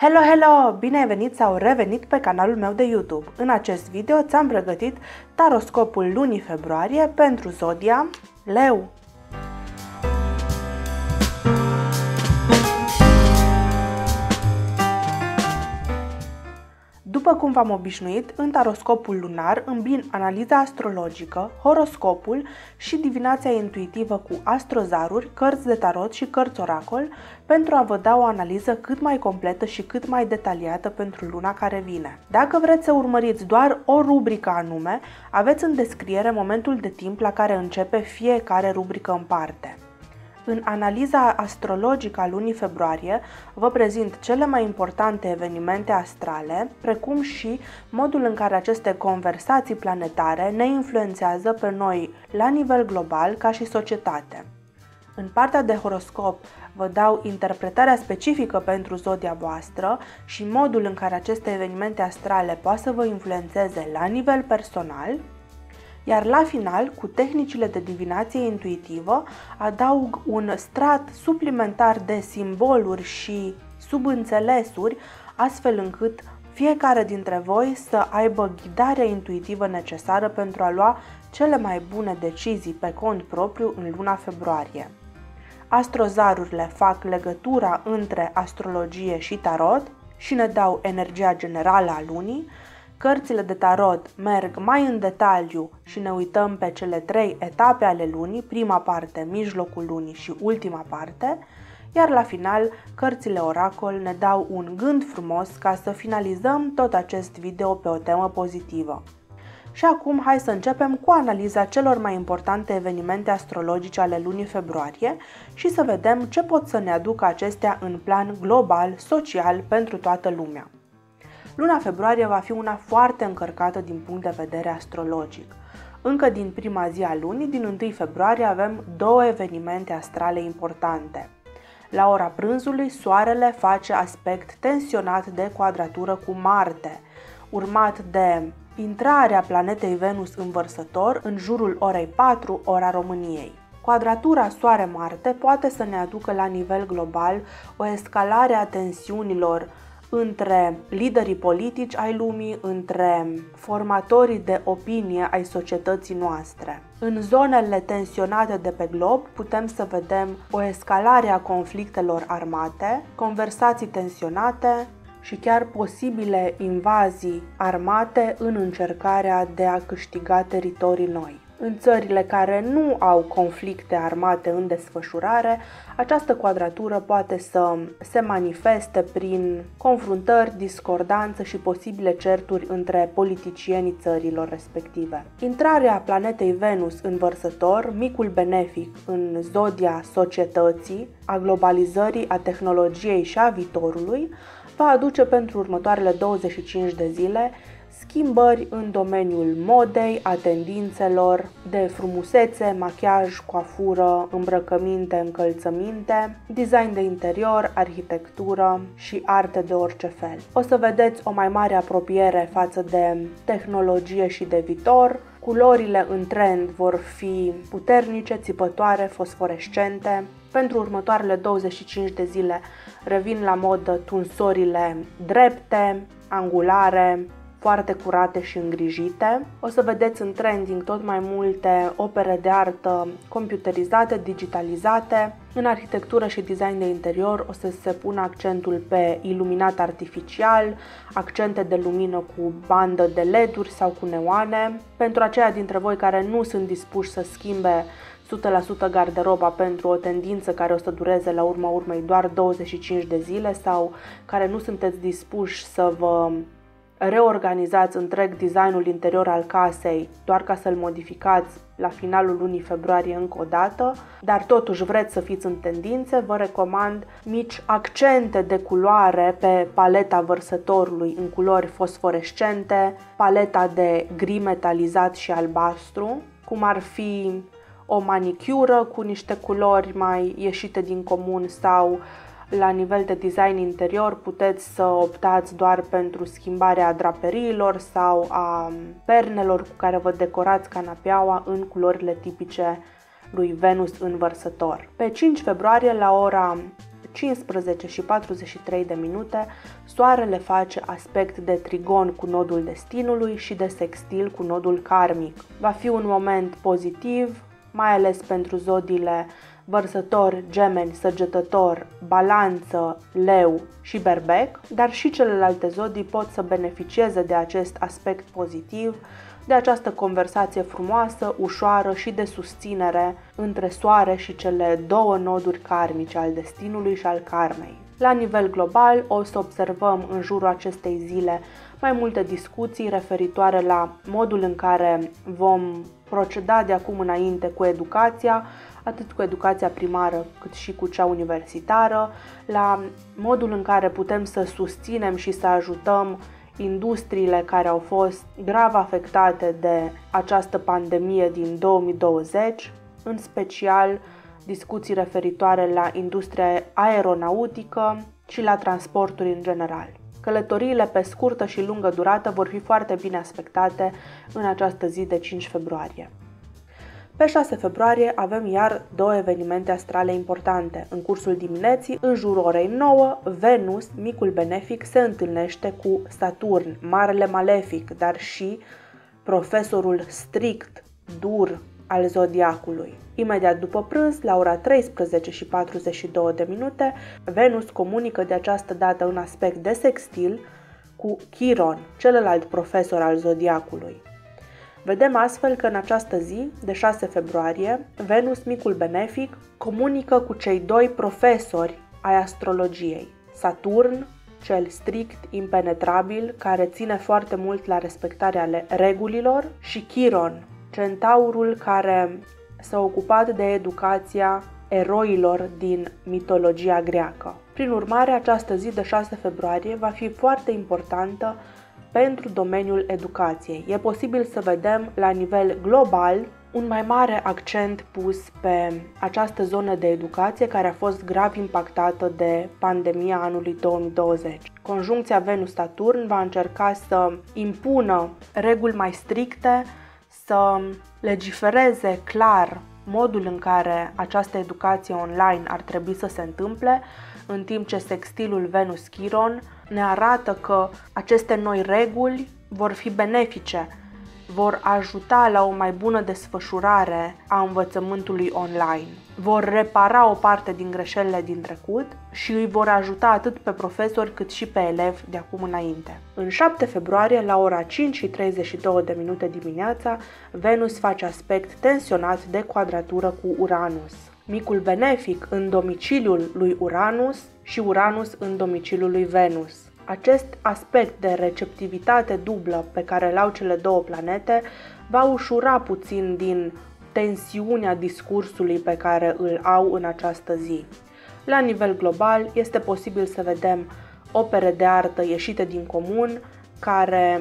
Hello, hello! Bine ai venit sau revenit pe canalul meu de YouTube. În acest video ți-am pregătit taroscopul lunii februarie pentru zodia Leu. După cum v-am obișnuit, în taroscopul lunar îmbin analiza astrologică, horoscopul și divinația intuitivă cu astrozaruri, cărți de tarot și cărți oracol pentru a vă da o analiză cât mai completă și cât mai detaliată pentru luna care vine. Dacă vreți să urmăriți doar o rubrică anume, aveți în descriere momentul de timp la care începe fiecare rubrică în parte. În analiza astrologică a lunii februarie vă prezint cele mai importante evenimente astrale, precum și modul în care aceste conversații planetare ne influențează pe noi la nivel global ca și societate. În partea de horoscop vă dau interpretarea specifică pentru zodia voastră și modul în care aceste evenimente astrale poate să vă influențeze la nivel personal. Iar la final, cu tehnicile de divinație intuitivă, adaug un strat suplimentar de simboluri și subînțelesuri, astfel încât fiecare dintre voi să aibă ghidarea intuitivă necesară pentru a lua cele mai bune decizii pe cont propriu în luna februarie. Astrozarurile fac legătura între astrologie și tarot și ne dau energia generală a lunii. Cărțile de tarot merg mai în detaliu și ne uităm pe cele trei etape ale lunii, prima parte, mijlocul lunii și ultima parte, iar la final, cărțile oracol ne dau un gând frumos ca să finalizăm tot acest video pe o temă pozitivă. Și acum hai să începem cu analiza celor mai importante evenimente astrologice ale lunii februarie și să vedem ce pot să ne aducă acestea în plan global, social, pentru toată lumea. Luna februarie va fi una foarte încărcată din punct de vedere astrologic. Încă din prima zi a lunii, din 1 februarie, avem două evenimente astrale importante. La ora prânzului, Soarele face aspect tensionat de quadratură cu Marte, urmat de intrarea planetei Venus în Vărsător în jurul orei 4, ora României. Quadratura Soare-Marte poate să ne aducă la nivel global o escalare a tensiunilor între liderii politici ai lumii, între formatorii de opinie ai societății noastre. În zonele tensionate de pe glob putem să vedem o escalare a conflictelor armate, conversații tensionate și chiar posibile invazii armate în încercarea de a câștiga teritorii noi. În țările care nu au conflicte armate în desfășurare, această quadratură poate să se manifeste prin confruntări, discordanță și posibile certuri între politicienii țărilor respective. Intrarea planetei Venus în Vărsător, micul benefic în zodia societății, a globalizării, a tehnologiei și a viitorului, va aduce pentru următoarele 25 de zile schimbări în domeniul modei, a tendințelor de frumusețe, machiaj, coafură, îmbrăcăminte, încălțăminte, design de interior, arhitectură și arte de orice fel. O să vedeți o mai mare apropiere față de tehnologie și de viitor. Culorile în trend vor fi puternice, țipătoare, fosforescente. Pentru următoarele 25 de zile revin la modă tunsorile drepte, angulare, foarte curate și îngrijite. O să vedeți în trending tot mai multe opere de artă computerizate, digitalizate. În arhitectură și design de interior o să se pună accentul pe iluminat artificial, accente de lumină cu bandă de LED-uri sau cu neoane. Pentru aceia dintre voi care nu sunt dispuși să schimbe 100% garderoba pentru o tendință care o să dureze la urma urmei doar 25 de zile sau care nu sunteți dispuși să vă reorganizați întreg designul interior al casei doar ca să-l modificați la finalul lunii februarie încă o dată, dar totuși vreți să fiți în tendințe, vă recomand mici accente de culoare pe paleta Vărsătorului în culori fosforescente, paleta de gri metalizat și albastru, cum ar fi o manicură cu niște culori mai ieșite din comun sau la nivel de design interior puteți să optați doar pentru schimbarea draperiilor sau a pernelor cu care vă decorați canapeaua în culorile tipice lui Venus în Vărsător. Pe 5 februarie, la ora 15 și 43 de minute, Soarele face aspect de trigon cu nodul destinului și de sextil cu nodul karmic. Va fi un moment pozitiv, mai ales pentru zodiile Vărsător, Gemeni, Săgetător, Balanță, Leu și Berbec, dar și celelalte zodii pot să beneficieze de acest aspect pozitiv, de această conversație frumoasă, ușoară și de susținere între Soare și cele două noduri karmice, al destinului și al karmei. La nivel global, o să observăm în jurul acestei zile mai multe discuții referitoare la modul în care vom proceda de acum înainte cu educația, atât cu educația primară cât și cu cea universitară, la modul în care putem să susținem și să ajutăm industriile care au fost grav afectate de această pandemie din 2020, în special discuții referitoare la industria aeronautică și la transporturi în general. Călătoriile pe scurtă și lungă durată vor fi foarte bine aspectate în această zi de 5 februarie. Pe 6 februarie avem iar două evenimente astrale importante. În cursul dimineții, în jurul orei 9, Venus, micul benefic, se întâlnește cu Saturn, marele malefic, dar și profesorul strict, dur al zodiacului. Imediat după prânz, la ora 13 și 42 de minute, Venus comunică de această dată în aspect de sextil cu Chiron, celălalt profesor al zodiacului. Vedem astfel că în această zi, de 6 februarie, Venus, micul benefic, comunică cu cei doi profesori ai astrologiei. Saturn, cel strict, impenetrabil, care ține foarte mult la respectarea regulilor, și Chiron, centaurul care s-a ocupat de educația eroilor din mitologia greacă. Prin urmare, această zi de 6 februarie va fi foarte importantă pentru domeniul educației. E posibil să vedem la nivel global un mai mare accent pus pe această zonă de educație care a fost grav impactată de pandemia anului 2020. Conjuncția Venus-Saturn va încerca să impună reguli mai stricte, să legifereze clar modul în care această educație online ar trebui să se întâmple, în timp ce sextilul Venus-Chiron ne arată că aceste noi reguli vor fi benefice, vor ajuta la o mai bună desfășurare a învățământului online, vor repara o parte din greșelile din trecut și îi vor ajuta atât pe profesori cât și pe elevi de acum înainte. În 7 februarie, la ora 5 și 32 de minute dimineața, Venus face aspect tensionat de quadratură cu Uranus. Micul benefic în domiciliul lui Uranus și Uranus în domiciliul lui Venus. Acest aspect de receptivitate dublă pe care îl au cele două planete va ușura puțin din tensiunea discursului pe care îl au în această zi. La nivel global, este posibil să vedem opere de artă ieșite din comun care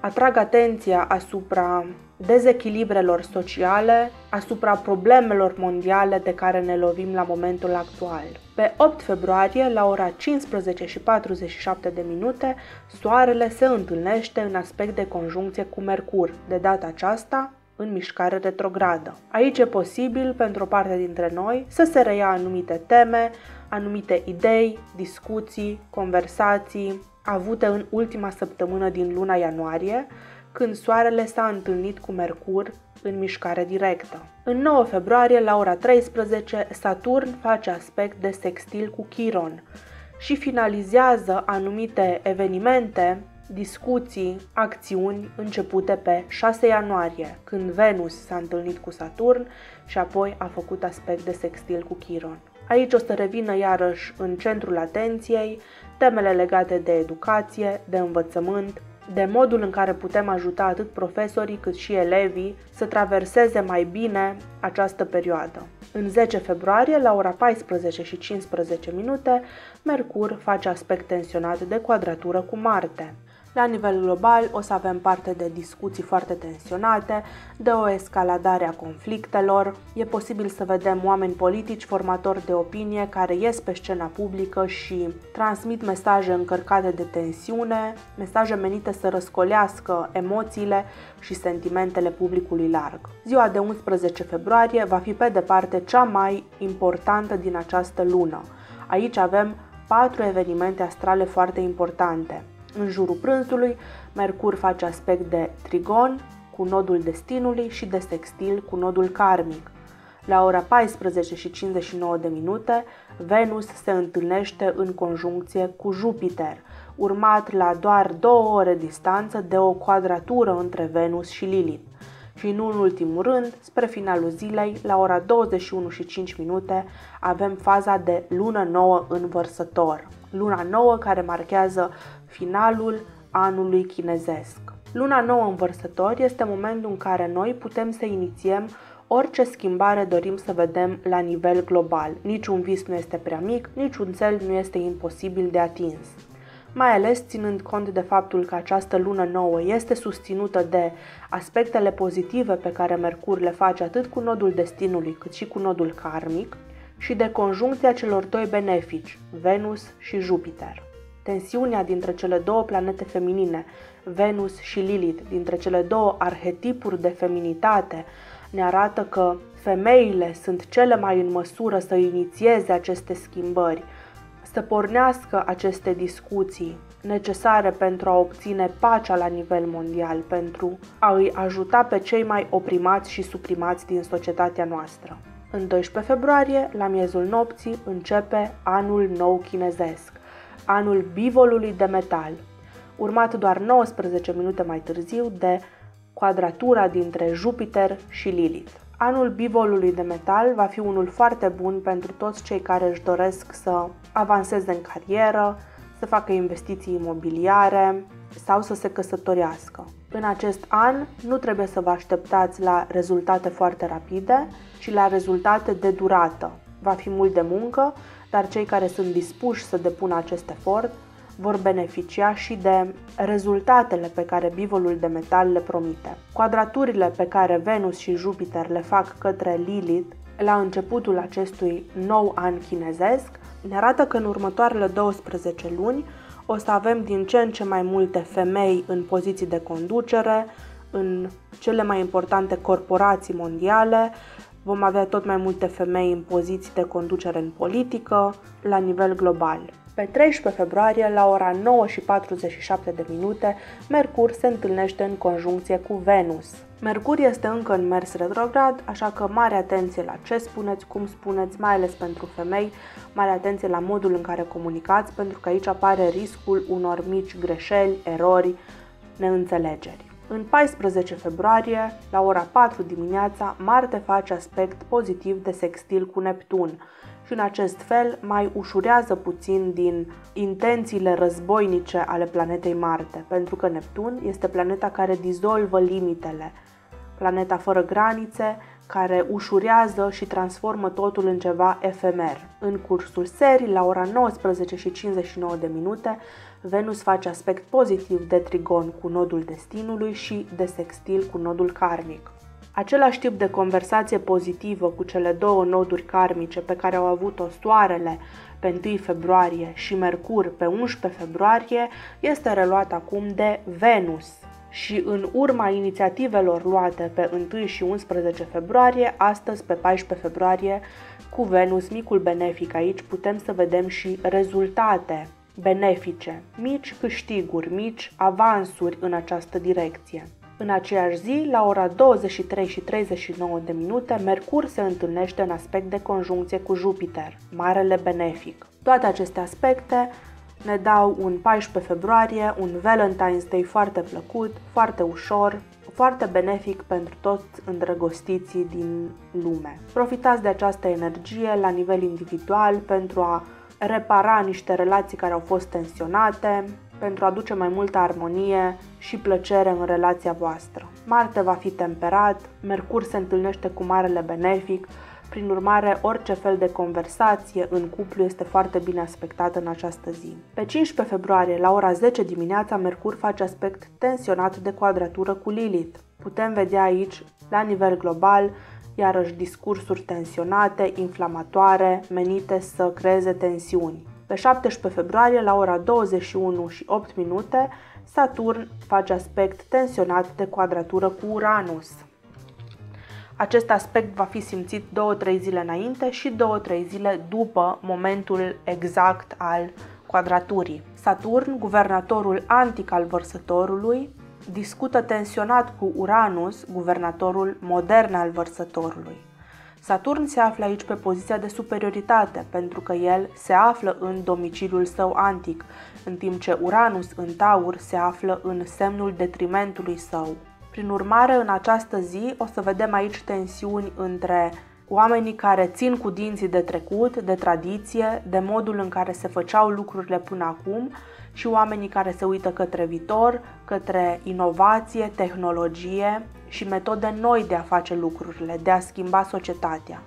atrag atenția asupra dezechilibrelor sociale, asupra problemelor mondiale de care ne lovim la momentul actual. Pe 8 februarie, la ora 15 și 47 de minute, Soarele se întâlnește în aspect de conjuncție cu Mercur, de data aceasta în mișcare retrogradă. Aici e posibil pentru o parte dintre noi să se reia anumite teme, anumite idei, discuții, conversații avute în ultima săptămână din luna ianuarie, când Soarele s-a întâlnit cu Mercur în mișcare directă. În 9 februarie, la ora 13, Saturn face aspect de sextil cu Chiron și finalizează anumite evenimente, discuții, acțiuni începute pe 6 ianuarie, când Venus s-a întâlnit cu Saturn și apoi a făcut aspect de sextil cu Chiron. Aici o să revină iarăși în centrul atenției temele legate de educație, de învățământ, de modul în care putem ajuta atât profesorii cât și elevii să traverseze mai bine această perioadă. În 10 februarie, la ora 14 și 15 minute, Mercur face aspect tensionat de quadratură cu Marte. La nivel global o să avem parte de discuții foarte tensionate, de o escaladare a conflictelor. E posibil să vedem oameni politici, formatori de opinie, care ies pe scena publică și transmit mesaje încărcate de tensiune, mesaje menite să răscolească emoțiile și sentimentele publicului larg. Ziua de 11 februarie va fi pe departe cea mai importantă din această lună. Aici avem 4 evenimente astrale foarte importante. În jurul prânzului, Mercur face aspect de trigon cu nodul destinului și de sextil cu nodul karmic. La ora 14:59, Venus se întâlnește în conjuncție cu Jupiter, urmat la doar 2 ore distanță de o quadratură între Venus și Lilith. Și nu în ultimul rând, spre finalul zilei, la ora 21:05, avem faza de lună nouă în Vărsător. Luna nouă care marchează finalul anului chinezesc. Luna nouă în Vărsător este momentul în care noi putem să inițiem orice schimbare dorim să vedem la nivel global. Niciun vis nu este prea mic, niciun cel nu este imposibil de atins. Mai ales ținând cont de faptul că această lună nouă este susținută de aspectele pozitive pe care Mercur le face atât cu nodul destinului cât și cu nodul karmic și de conjuncția celor 2 benefici, Venus și Jupiter. Tensiunea dintre cele 2 planete feminine, Venus și Lilith, dintre cele 2 arhetipuri de feminitate, ne arată că femeile sunt cele mai în măsură să inițieze aceste schimbări, să pornească aceste discuții necesare pentru a obține pacea la nivel mondial, pentru a îi ajuta pe cei mai oprimați și suprimați din societatea noastră. În 12 februarie, la miezul nopții, începe anul nou chinezesc, anul bivolului de metal, urmat doar 19 minute mai târziu de quadratura dintre Jupiter și Lilith. Anul bivolului de metal va fi unul foarte bun pentru toți cei care își doresc să avanseze în carieră, să facă investiții imobiliare sau să se căsătorească. În acest an nu trebuie să vă așteptați la rezultate foarte rapide, ci la rezultate de durată. Va fi mult de muncă, dar cei care sunt dispuși să depună acest efort vor beneficia și de rezultatele pe care bivolul de metal le promite. Quadraturile pe care Venus și Jupiter le fac către Lilith la începutul acestui nou an chinezesc ne arată că în următoarele 12 luni o să avem din ce în ce mai multe femei în poziții de conducere, în cele mai importante corporații mondiale. Vom avea tot mai multe femei în poziții de conducere în politică, la nivel global. Pe 13 februarie, la ora 9:47, Mercur se întâlnește în conjuncție cu Venus. Mercur este încă în mers retrograd, așa că mare atenție la ce spuneți, cum spuneți, mai ales pentru femei, mare atenție la modul în care comunicați, pentru că aici apare riscul unor mici greșeli, erori, neînțelegeri. În 14 februarie, la ora 4 dimineața, Marte face aspect pozitiv de sextil cu Neptun și în acest fel mai ușurează puțin din intențiile războinice ale planetei Marte, pentru că Neptun este planeta care dizolvă limitele, planeta fără granițe, care ușurează și transformă totul în ceva efemer. În cursul serii, la ora 19:59, Venus face aspect pozitiv de trigon cu nodul destinului și de sextil cu nodul karmic. Același tip de conversație pozitivă cu cele 2 noduri karmice pe care au avut-o Soarele pe 1 februarie și Mercur pe 11 februarie este reluat acum de Venus. Și în urma inițiativelor luate pe 1 și 11 februarie, astăzi pe 14 februarie, cu Venus, micul benefic aici, putem să vedem și rezultate benefice, mici câștiguri, mici avansuri în această direcție. În aceeași zi, la ora 23:39, Mercur se întâlnește în aspect de conjuncție cu Jupiter, marele benefic. Toate aceste aspecte ne dau un 14 februarie, un Valentine's Day foarte plăcut, foarte ușor, foarte benefic pentru toți îndrăgostiții din lume. Profitați de această energie la nivel individual pentru a repara niște relații care au fost tensionate, pentru a aduce mai multă armonie și plăcere în relația voastră. Marte va fi temperat, Mercur se întâlnește cu marele benefic, prin urmare, orice fel de conversație în cuplu este foarte bine aspectată în această zi. Pe 15 februarie, la ora 10 dimineața, Mercur face aspect tensionat de quadratură cu Lilith. Putem vedea aici, la nivel global, iarăși discursuri tensionate, inflamatoare, menite să creeze tensiuni. Pe 17 februarie, la ora 21:08, Saturn face aspect tensionat de quadratură cu Uranus. Acest aspect va fi simțit 2-3 zile înainte și 2-3 zile după momentul exact al quadraturii. Saturn, guvernatorul antic al Vărsătorului, discută tensionat cu Uranus, guvernatorul modern al Vărsătorului. Saturn se află aici pe poziția de superioritate, pentru că el se află în domiciliul său antic, în timp ce Uranus în Taur se află în semnul detrimentului său. Prin urmare, în această zi o să vedem aici tensiuni între oamenii care țin cu dinții de trecut, de tradiție, de modul în care se făceau lucrurile până acum și oamenii care se uită către viitor, către inovație, tehnologie și metode noi de a face lucrurile, de a schimba societatea.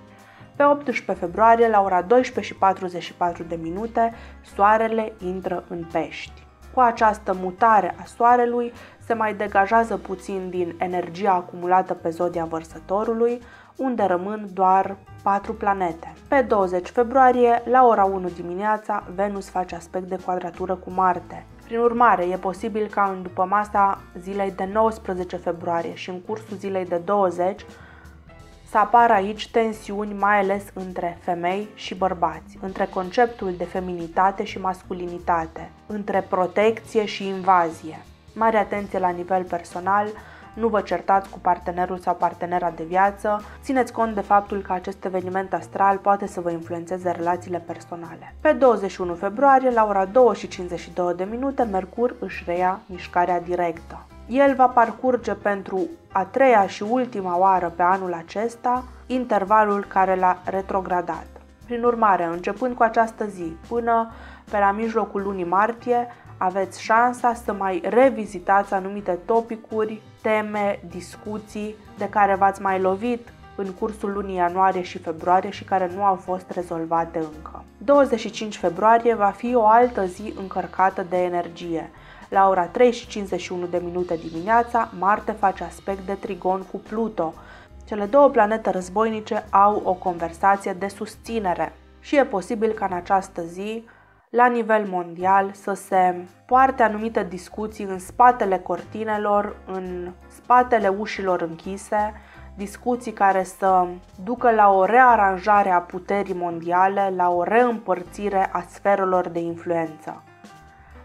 Pe 18 februarie, la ora 12:44, Soarele intră în Pești. Cu această mutare a Soarelui se mai degajează puțin din energia acumulată pe zodia Vărsătorului, unde rămân doar 4 planete. Pe 20 februarie, la ora 1 dimineața, Venus face aspect de quadratură cu Marte. Prin urmare, e posibil ca în dupămasa zilei de 19 februarie și în cursul zilei de 20 să apară aici tensiuni, mai ales între femei și bărbați, între conceptul de feminitate și masculinitate, între protecție și invazie. Mare atenție la nivel personal, nu vă certați cu partenerul sau partenera de viață, țineți cont de faptul că acest eveniment astral poate să vă influențeze relațiile personale. Pe 21 februarie, la ora 2:52, Mercur își reia mișcarea directă. El va parcurge pentru a 3-a și ultima oară pe anul acesta intervalul care l-a retrogradat. Prin urmare, începând cu această zi până pe la mijlocul lunii martie, aveți șansa să mai revizitați anumite topicuri, teme, discuții de care v-ați mai lovit în cursul lunii ianuarie și februarie și care nu au fost rezolvate încă. 25 februarie va fi o altă zi încărcată de energie. La ora 3:51 dimineața, Marte face aspect de trigon cu Pluto. Cele două planete războinice au o conversație de susținere și e posibil ca în această zi, la nivel mondial, să se poarte anumite discuții în spatele cortinelor, în spatele ușilor închise, discuții care să ducă la o rearanjare a puterii mondiale, la o reîmpărțire a sferelor de influență.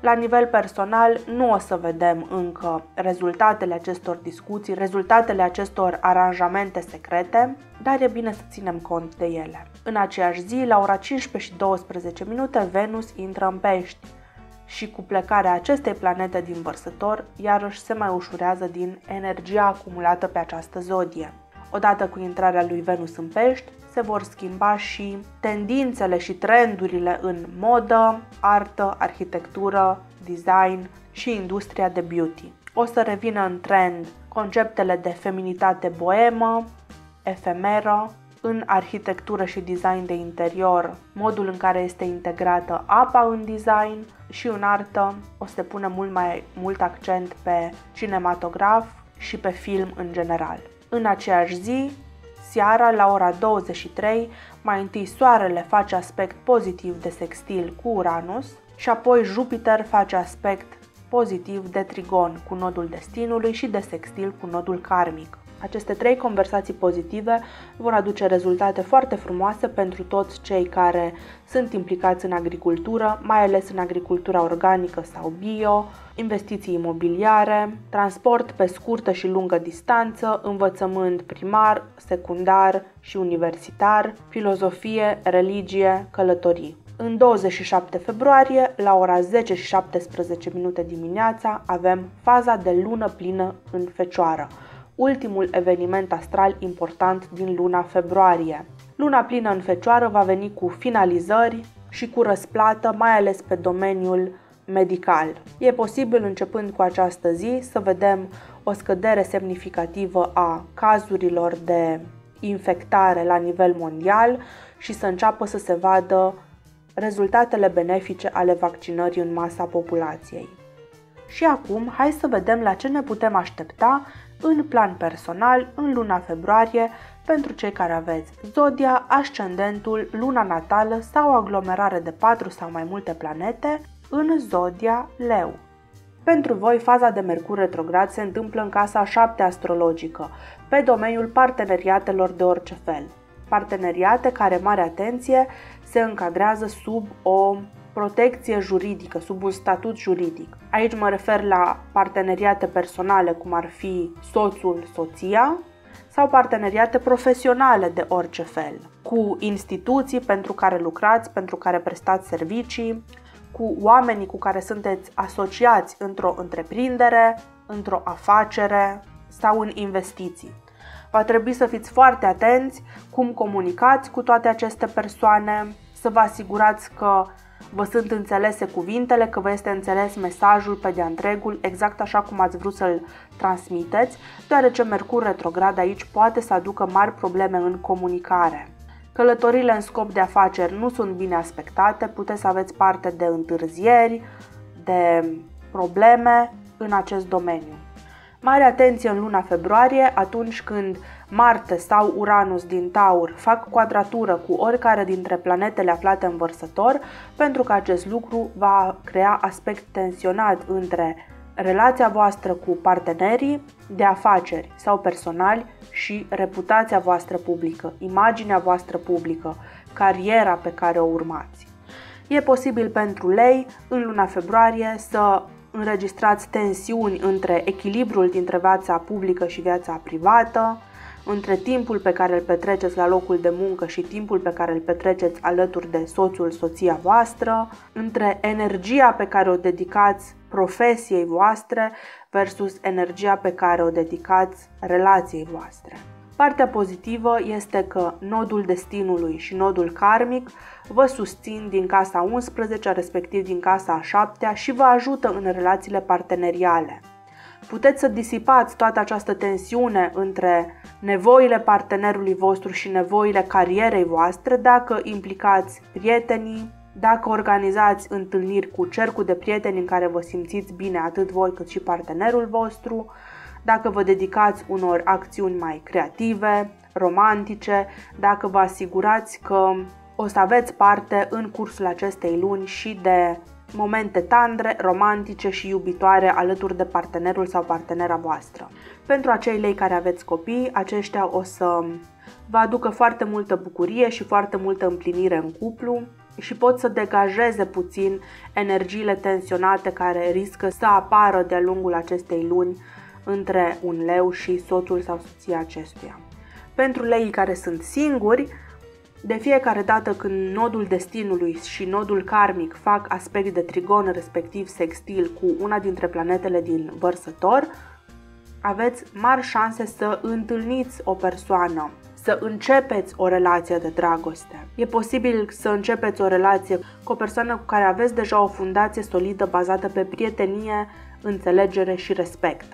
La nivel personal, nu o să vedem încă rezultatele acestor discuții, rezultatele acestor aranjamente secrete, dar e bine să ținem cont de ele. În aceeași zi, la ora 15:12, Venus intră în Pești și cu plecarea acestei planete din Vărsător, iarăși se mai ușurează din energia acumulată pe această zodie. Odată cu intrarea lui Venus în Pești, se vor schimba și tendințele și trendurile în modă, artă, arhitectură, design și industria de beauty. O să revină în trend conceptele de feminitate boemă, efemeră, în arhitectură și design de interior, modul în care este integrată apa în design și în artă. O să se pune mult mai mult accent pe cinematograf și pe film în general. În aceeași zi, seara, la ora 23, mai întâi Soarele face aspect pozitiv de sextil cu Uranus și apoi Jupiter face aspect pozitiv de trigon cu nodul destinului și de sextil cu nodul karmic. Aceste trei conversații pozitive vor aduce rezultate foarte frumoase pentru toți cei care sunt implicați în agricultură, mai ales în agricultura organică sau bio, investiții imobiliare, transport pe scurtă și lungă distanță, învățământ primar, secundar și universitar, filozofie, religie, călătorii. În 27 februarie, la ora 10:17 dimineața, avem faza de lună plină în Fecioară, ultimul eveniment astral important din luna februarie. Luna plină în Fecioară va veni cu finalizări și cu răsplată, mai ales pe domeniul medical. E posibil, începând cu această zi, să vedem o scădere semnificativă a cazurilor de infectare la nivel mondial și să înceapă să se vadă rezultatele benefice ale vaccinării în masa populației. Și acum, hai să vedem la ce ne putem aștepta în plan personal în luna februarie pentru cei care aveți zodia, ascendentul, luna natală sau aglomerare de 4 sau mai multe planete în zodia LEU. Pentru voi, faza de Mercur retrograd se întâmplă în casa 7 astrologică, pe domeniul parteneriatelor de orice fel. Parteneriate care, mare atenție, se încadrează sub o protecție juridică, sub un statut juridic. Aici mă refer la parteneriate personale, cum ar fi soțul, soția, sau parteneriate profesionale de orice fel, cu instituții pentru care lucrați, pentru care prestați servicii, cu oamenii cu care sunteți asociați într-o întreprindere, într-o afacere sau în investiții. Va trebui să fiți foarte atenți cum comunicați cu toate aceste persoane, să vă asigurați că vă sunt înțelese cuvintele, că vă este înțeles mesajul pe de-a întregul, exact așa cum ați vrut să-l transmiteți, deoarece Mercur retrograd aici poate să aducă mari probleme în comunicare. Călătorile în scop de afaceri nu sunt bine aspectate, puteți să aveți parte de întârzieri, de probleme în acest domeniu. Mare atenție în luna februarie, atunci când Marte sau Uranus din Taur fac quadratură cu oricare dintre planetele aflate în Vărsător, pentru că acest lucru va crea aspect tensionat între relația voastră cu partenerii de afaceri sau personali și reputația voastră publică, imaginea voastră publică, cariera pe care o urmați. E posibil pentru lei în luna februarie să înregistrați tensiuni între echilibrul dintre viața publică și viața privată, între timpul pe care îl petreceți la locul de muncă și timpul pe care îl petreceți alături de soțul, soția voastră, între energia pe care o dedicați profesiei voastre versus energia pe care o dedicați relației voastre. Partea pozitivă este că nodul destinului și nodul karmic vă susțin din casa 11, respectiv din casa a 7 și vă ajută în relațiile parteneriale. Puteți să disipați toată această tensiune între nevoile partenerului vostru și nevoile carierei voastre dacă implicați prietenii, dacă organizați întâlniri cu cercul de prieteni în care vă simțiți bine atât voi cât și partenerul vostru, dacă vă dedicați unor acțiuni mai creative, romantice, dacă vă asigurați că o să aveți parte în cursul acestei luni și de momente tandre, romantice și iubitoare alături de partenerul sau partenera voastră. Pentru acei lei care aveți copii, aceștia o să vă aducă foarte multă bucurie și foarte multă împlinire în cuplu și pot să degajeze puțin energiile tensionate care riscă să apară de-a lungul acestei luni între un leu și soțul sau soția acestuia. Pentru leii care sunt singuri, de fiecare dată când nodul destinului și nodul karmic fac aspect de trigon, respectiv sextil, cu una dintre planetele din Vărsător, aveți mari șanse să întâlniți o persoană, să începeți o relație de dragoste. E posibil să începeți o relație cu o persoană cu care aveți deja o fundație solidă bazată pe prietenie, înțelegere și respect.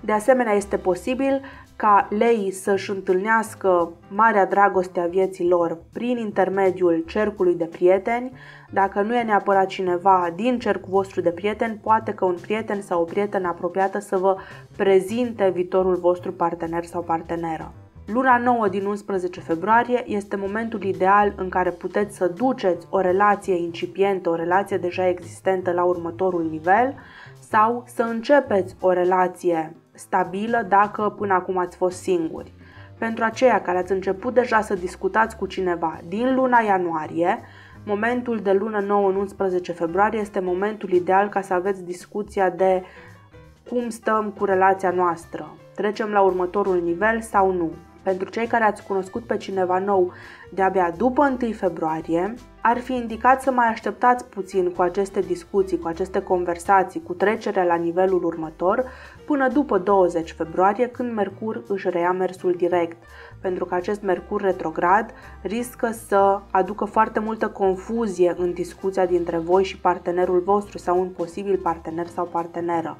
De asemenea, este posibil ca leii să-și întâlnească marea dragoste a vieții lor prin intermediul cercului de prieteni. Dacă nu e neapărat cineva din cercul vostru de prieteni, poate că un prieten sau o prietenă apropiată să vă prezinte viitorul vostru partener sau parteneră. Luna 9 din 11 februarie este momentul ideal în care puteți să duceți o relație incipientă, o relație deja existentă la următorul nivel sau să începeți o relație stabilă dacă până acum ați fost singuri. Pentru aceia care ați început deja să discutați cu cineva din luna ianuarie, momentul de lună 9 în 11 februarie este momentul ideal ca să aveți discuția de cum stăm cu relația noastră, trecem la următorul nivel sau nu. Pentru cei care ați cunoscut pe cineva nou de-abia după 1 februarie, ar fi indicat să mai așteptați puțin cu aceste discuții, cu aceste conversații, cu trecerea la nivelul următor, până după 20 februarie, când Mercur își reia mersul direct, pentru că acest Mercur retrograd riscă să aducă foarte multă confuzie în discuția dintre voi și partenerul vostru sau un posibil partener sau parteneră.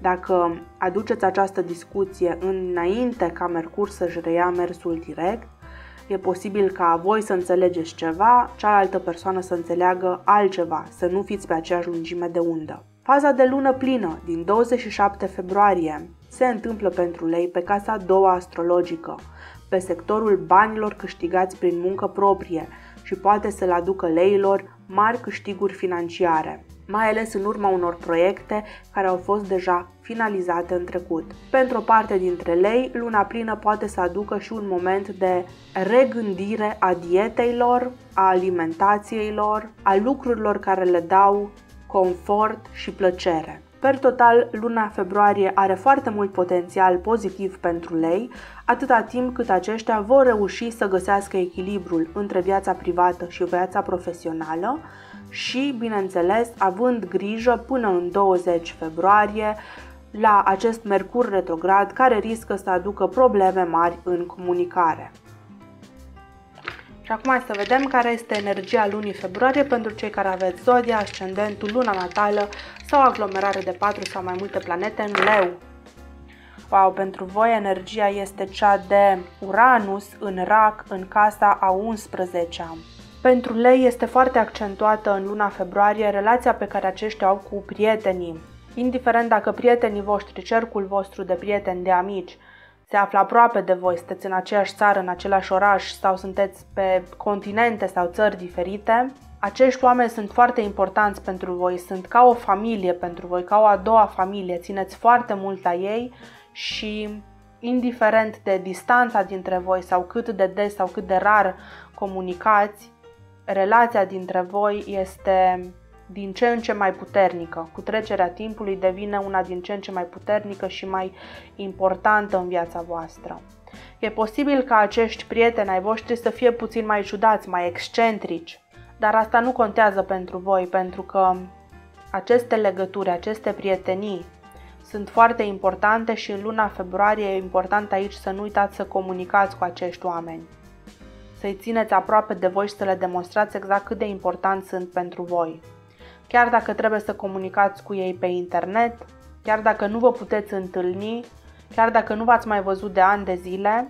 Dacă aduceți această discuție înainte ca Mercur să-și reia mersul direct, e posibil ca voi să înțelegeți ceva, cealaltă persoană să înțeleagă altceva, să nu fiți pe aceeași lungime de undă. Faza de lună plină din 27 februarie se întâmplă pentru lei pe casa a doua astrologică, pe sectorul banilor câștigați prin muncă proprie și poate să le aducă leilor mari câștiguri financiare. mai ales în urma unor proiecte care au fost deja finalizate în trecut. Pentru o parte dintre lei, luna plină poate să aducă și un moment de regândire a dietei lor, a alimentației lor, a lucrurilor care le dau confort și plăcere. Per total, luna februarie are foarte mult potențial pozitiv pentru lei, atâta timp cât aceștia vor reuși să găsească echilibrul între viața privată și viața profesională și, bineînțeles, având grijă până în 20 februarie la acest Mercur retrograd care riscă să aducă probleme mari în comunicare. Și acum să vedem care este energia lunii februarie pentru cei care aveți zodia, ascendentul, luna natală sau aglomerare de 4 sau mai multe planete în leu. Wow, pentru voi energia este cea de Uranus în rac în casa a 11-a. Pentru lei este foarte accentuată în luna februarie relația pe care aceștia au cu prietenii. Indiferent dacă prietenii voștri, cercul vostru de prieteni, de amici, se află aproape de voi, sunteți în aceeași țară, în același oraș sau sunteți pe continente sau țări diferite, acești oameni sunt foarte importanți pentru voi, sunt ca o familie pentru voi, ca o a doua familie, țineți foarte mult la ei și indiferent de distanța dintre voi sau cât de des sau cât de rar comunicați, relația dintre voi este din ce în ce mai puternică. Cu trecerea timpului devine una din ce în ce mai puternică și mai importantă în viața voastră. E posibil ca acești prieteni ai voștri să fie puțin mai ciudați, mai excentrici, dar asta nu contează pentru voi, pentru că aceste legături, aceste prietenii sunt foarte importante și în luna februarie e important aici să nu uitați să comunicați cu acești oameni, să-i țineți aproape de voi și să le demonstrați exact cât de importanți sunt pentru voi. Chiar dacă trebuie să comunicați cu ei pe internet, chiar dacă nu vă puteți întâlni, chiar dacă nu v-ați mai văzut de ani de zile,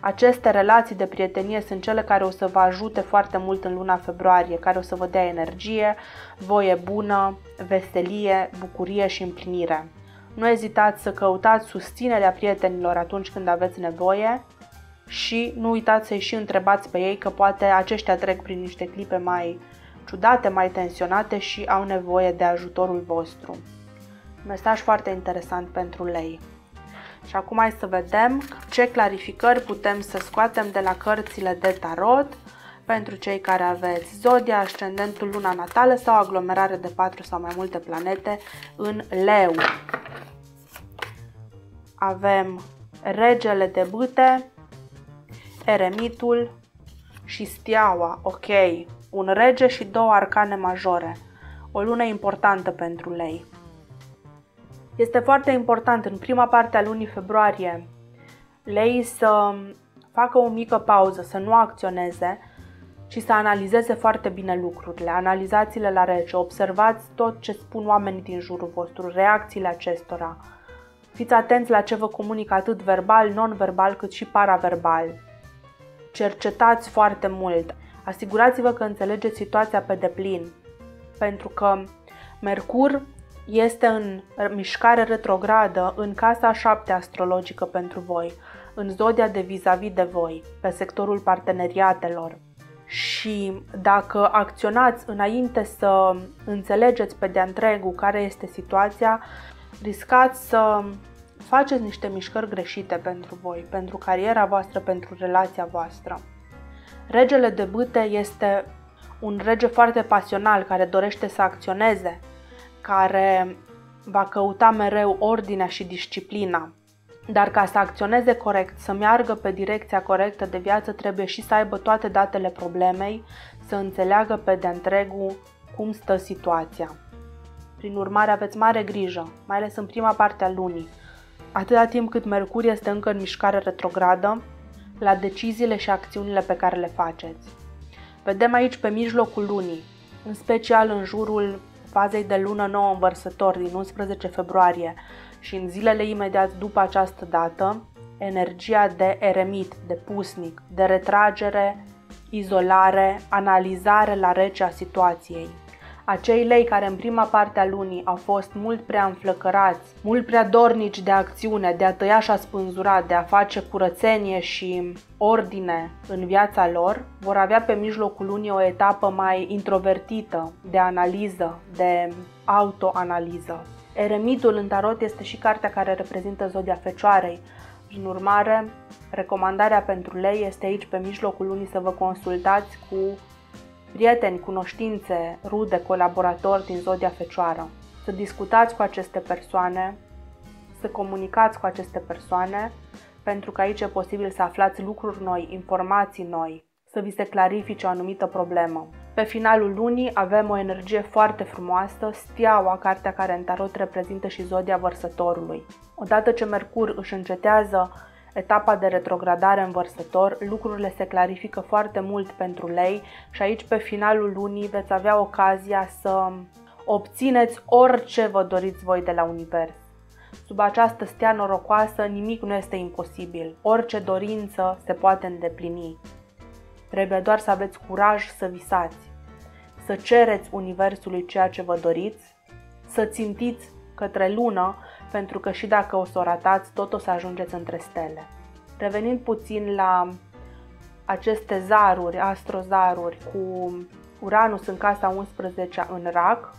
aceste relații de prietenie sunt cele care o să vă ajute foarte mult în luna februarie, care o să vă dea energie, voie bună, veselie, bucurie și împlinire. Nu ezitați să căutați susținerea prietenilor atunci când aveți nevoie și nu uitați să-i și întrebați pe ei că poate aceștia trec prin niște clipe mai ciudate, mai tensionate și au nevoie de ajutorul vostru. Mesaj foarte interesant pentru lei. Și acum hai să vedem ce clarificări putem să scoatem de la cărțile de tarot pentru cei care aveți zodia, ascendentul, luna natală sau aglomerare de 4 sau mai multe planete în leu. Avem regele de bâte, eremitul și steaua. Ok, un rege și două arcane majore. O lună importantă pentru lei. Este foarte important în prima parte a lunii februarie lei să facă o mică pauză, să nu acționeze, ci să analizeze foarte bine lucrurile. Analizați-le la rece, observați tot ce spun oamenii din jurul vostru, reacțiile acestora. Fiți atenți la ce vă comunică atât verbal, non-verbal, cât și paraverbal. Cercetați foarte mult. Asigurați-vă că înțelegeți situația pe deplin, pentru că Mercur este în mișcare retrogradă în casa 7 astrologică pentru voi, în zodia de vis-a-vis de voi, pe sectorul parteneriatelor. Și dacă acționați înainte să înțelegeți pe de-a întregul care este situația, riscați să faceți niște mișcări greșite pentru voi, pentru cariera voastră, pentru relația voastră. Regele de bâte este un rege foarte pasional care dorește să acționeze, care va căuta mereu ordinea și disciplina. Dar ca să acționeze corect, să meargă pe direcția corectă de viață, trebuie și să aibă toate datele problemei, să înțeleagă pe de-a întregul cum stă situația. Prin urmare, aveți mare grijă, mai ales în prima parte a lunii. Atâta timp cât Mercur este încă în mișcare retrogradă, la deciziile și acțiunile pe care le faceți. Vedem aici pe mijlocul lunii, în special în jurul fazei de lună nouă în Vărsător din 11 februarie și în zilele imediat după această dată, energia de eremit, de pusnic, de retragere, izolare, analizare la rece a situației. Acei lei care în prima parte a lunii au fost mult prea înflăcărați, mult prea dornici de acțiune, de a tăia și a spânzura, de a face curățenie și ordine în viața lor, vor avea pe mijlocul lunii o etapă mai introvertită, de analiză, de autoanaliză. Eremitul în tarot este și cartea care reprezintă zodia Fecioarei. Prin urmare, recomandarea pentru lei este aici pe mijlocul lunii să vă consultați cu prieteni, cunoștințe, rude, colaboratori din zodia Fecioară. Să discutați cu aceste persoane, să comunicați cu aceste persoane, pentru că aici e posibil să aflați lucruri noi, informații noi, să vi se clarifice o anumită problemă. Pe finalul lunii avem o energie foarte frumoasă, Steaua, cartea care în tarot reprezintă și zodia Vărsătorului. Odată ce Mercur își încetează etapa de retrogradare în Vărsător, lucrurile se clarifică foarte mult pentru lei și aici pe finalul lunii veți avea ocazia să obțineți orice vă doriți voi de la univers. Sub această stea norocoasă nimic nu este imposibil, orice dorință se poate îndeplini. Trebuie doar să aveți curaj să visați, să cereți universului ceea ce vă doriți, să țintiți către lună, pentru că și dacă o să o ratați, tot o să ajungeți între stele. Revenind puțin la aceste zaruri, astrozaruri, cu Uranus în casa 11-a în Rac,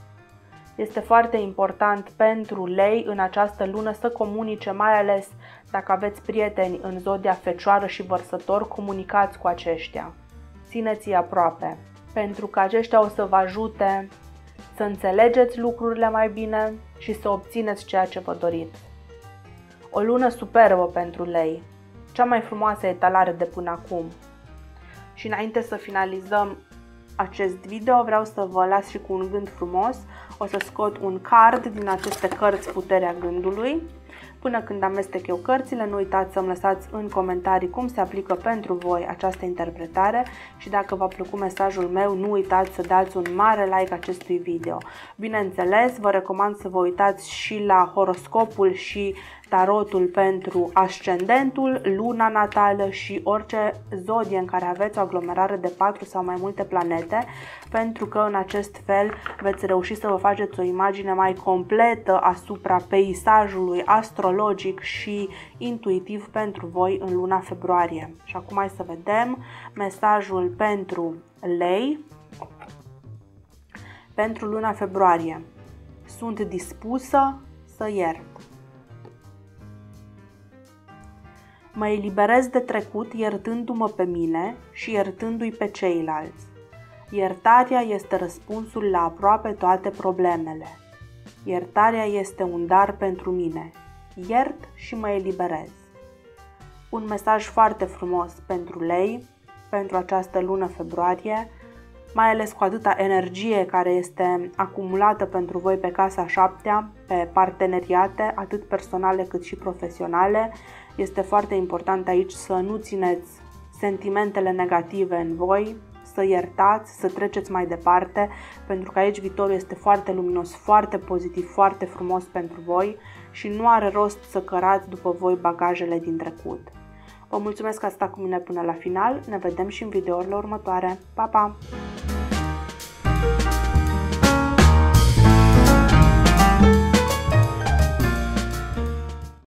este foarte important pentru lei în această lună să comunice, mai ales dacă aveți prieteni în zodia Fecioară și Vărsător, comunicați cu aceștia. Țineți-i aproape, pentru că aceștia o să vă ajute să înțelegeți lucrurile mai bine și să obțineți ceea ce vă doriți. O lună superbă pentru lei, cea mai frumoasă etalare de până acum. Și înainte să finalizăm acest video, vreau să vă las și cu un gând frumos. O să scot un card din aceste cărți Puterea Gândului. Până când amestec eu cărțile, nu uitați să-mi lăsați în comentarii cum se aplică pentru voi această interpretare și dacă v-a plăcut mesajul meu, nu uitați să dați un mare like acestui video. Bineînțeles, vă recomand să vă uitați și la horoscopul și tarotul pentru ascendentul, luna natală și orice zodie în care aveți o aglomerare de 4 sau mai multe planete, pentru că în acest fel veți reuși să vă faceți o imagine mai completă asupra peisajului astrologic și intuitiv pentru voi în luna februarie. Și acum hai să vedem mesajul pentru lei pentru luna februarie. Sunt dispusă să iert. Mă eliberez de trecut iertându-mă pe mine și iertându-i pe ceilalți. Iertarea este răspunsul la aproape toate problemele. Iertarea este un dar pentru mine. Iert și mă eliberez. Un mesaj foarte frumos pentru lei, pentru această lună februarie, mai ales cu atâta energie care este acumulată pentru voi pe casa 7-a, pe parteneriate, atât personale cât și profesionale. Este foarte important aici să nu țineți sentimentele negative în voi, să iertați, să treceți mai departe, pentru că aici viitorul este foarte luminos, foarte pozitiv, foarte frumos pentru voi și nu are rost să cărați după voi bagajele din trecut. Vă mulțumesc că ați stat cu mine până la final, ne vedem și în videourile următoare. Pa, pa!